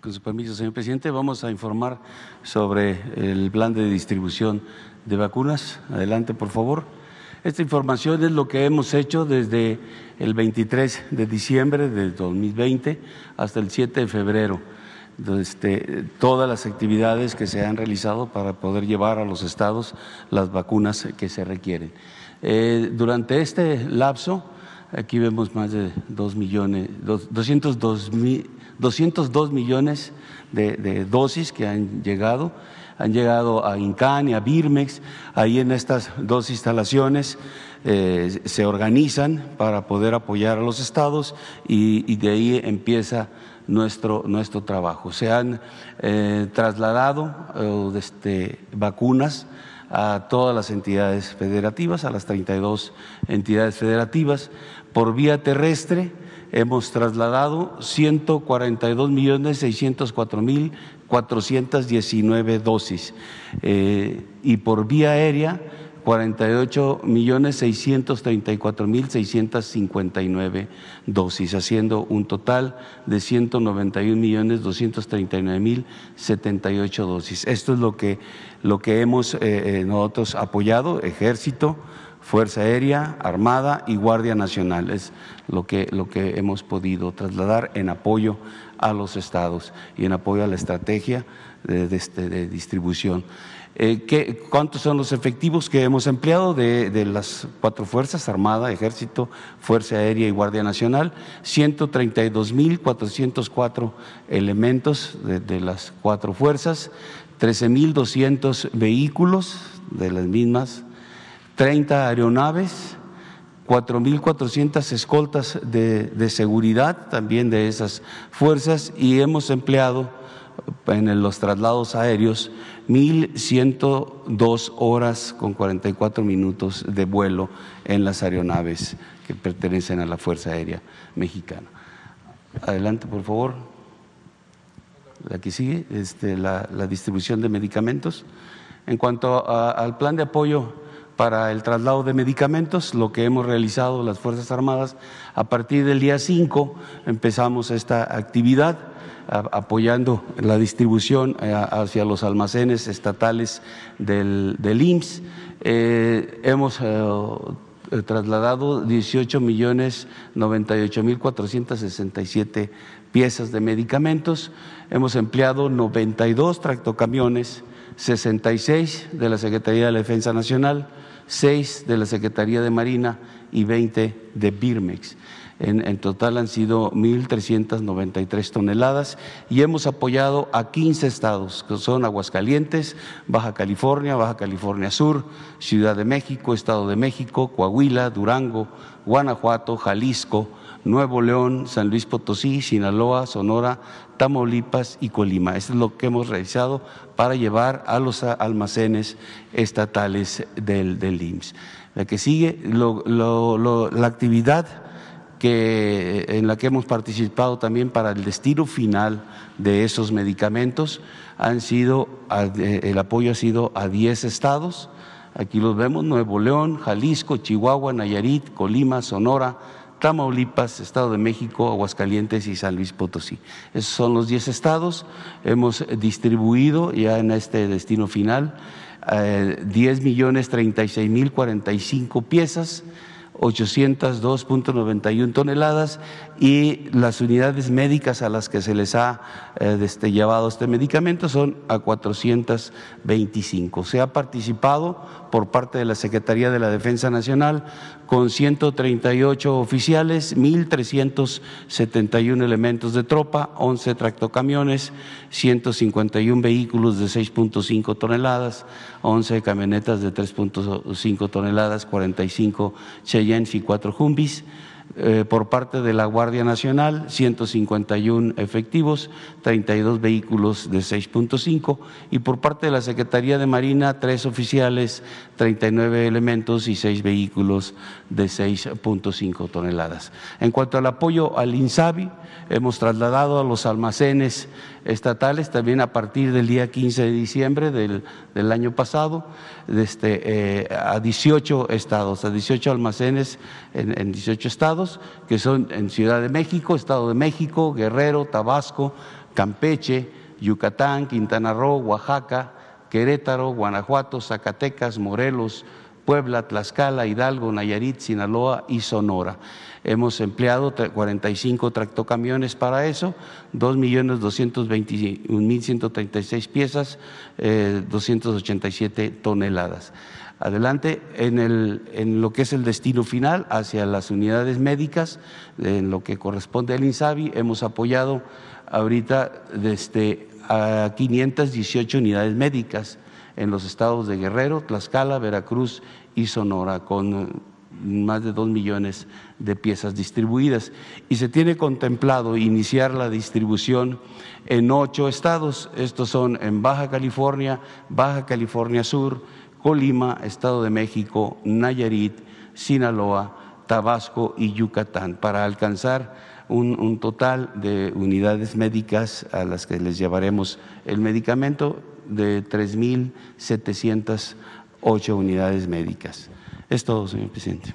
Con su permiso, señor presidente, vamos a informar sobre el plan de distribución de vacunas. Adelante, por favor. Esta información es lo que hemos hecho desde el 23 de diciembre de 2020 hasta el 7 de febrero. Todas las actividades que se han realizado para poder llevar a los estados las vacunas que se requieren. Durante este lapso, aquí vemos más de 202 millones de dosis que han llegado a Incan y a Birmex. Ahí en estas dos instalaciones se organizan para poder apoyar a los estados y de ahí empieza nuestro trabajo. Se han trasladado vacunas a todas las entidades federativas, a las 32 entidades federativas. Por vía terrestre hemos trasladado 142.604.419 dosis y por vía aérea 48.634.659 dosis, haciendo un total de 191.239.078 dosis. Esto es lo que hemos nosotros apoyado: Ejército, Fuerza Aérea, Armada y Guardia Nacional. Es lo que hemos podido trasladar en apoyo a los estados y en apoyo a la estrategia de distribución. ¿Cuántos son los efectivos que hemos empleado de las cuatro fuerzas, Armada, Ejército, Fuerza Aérea y Guardia Nacional? 132.404 elementos de las cuatro fuerzas, 13.200 vehículos de las mismas, 30 aeronaves, 4.400 escoltas de seguridad también de esas fuerzas, y hemos empleado en los traslados aéreos 1.102 horas con 44 minutos de vuelo en las aeronaves que pertenecen a la Fuerza Aérea Mexicana. Adelante, por favor. La que sigue, la distribución de medicamentos. En cuanto al plan de apoyo para el traslado de medicamentos, lo que hemos realizado las Fuerzas Armadas, a partir del día 5 empezamos esta actividad, apoyando la distribución hacia los almacenes estatales del IMSS. Hemos trasladado 18.098.467 piezas de medicamentos. Hemos empleado 92 tractocamiones, 66 de la Secretaría de la Defensa Nacional, 6 de la Secretaría de Marina y 20 de Birmex. En total han sido 1.393 toneladas y hemos apoyado a 15 estados, que son Aguascalientes, Baja California Sur, Ciudad de México, Estado de México, Coahuila, Durango, Guanajuato, Jalisco, Nuevo León, San Luis Potosí, Sinaloa, Sonora, Tamaulipas y Colima. Esto es lo que hemos realizado para llevar a los almacenes estatales del IMSS. La que sigue, la actividad en la que hemos participado también para el destino final de esos medicamentos el apoyo ha sido a 10 estados. Aquí los vemos: Nuevo León, Jalisco, Chihuahua, Nayarit, Colima, Sonora, Tamaulipas, Estado de México, Aguascalientes y San Luis Potosí. Esos son los 10 estados. Hemos distribuido ya en este destino final 10.036.045 piezas, 802.91 toneladas, y las unidades médicas a las que se les ha llevado este medicamento son a 425. Se ha participado por parte de la Secretaría de la Defensa Nacional con 138 oficiales, 1.371 elementos de tropa, 11 tractocamiones, 151 vehículos de 6.5 toneladas, 11 camionetas de 3.5 toneladas, 45 Cheyennes y 4 Jumbis. Por parte de la Guardia Nacional, 151 efectivos, 32 vehículos de 6.5, y por parte de la Secretaría de Marina, 3 oficiales, 39 elementos y 6 vehículos de 6.5 toneladas. En cuanto al apoyo al INSABI, hemos trasladado a los almacenes estatales también a partir del día 15 de diciembre del año pasado, a 18 estados, a 18 almacenes en 18 estados, que son en Ciudad de México, Estado de México, Guerrero, Tabasco, Campeche, Yucatán, Quintana Roo, Oaxaca, Querétaro, Guanajuato, Zacatecas, Morelos, Puebla, Tlaxcala, Hidalgo, Nayarit, Sinaloa y Sonora. Hemos empleado 45 tractocamiones para eso, 2.221.136 piezas, 287 toneladas. Adelante, en lo que es el destino final, hacia las unidades médicas, en lo que corresponde al INSABI, hemos apoyado ahorita desde a 518 unidades médicas en los estados de Guerrero, Tlaxcala, Veracruz y Sonora, con más de 2 millones de piezas distribuidas. Y se tiene contemplado iniciar la distribución en 8 estados. Estos son en Baja California Sur, Colima, Estado de México, Nayarit, Sinaloa, Tabasco y Yucatán, para alcanzar un total de unidades médicas a las que les llevaremos el medicamento de 3.708 unidades médicas. Es todo, señor presidente.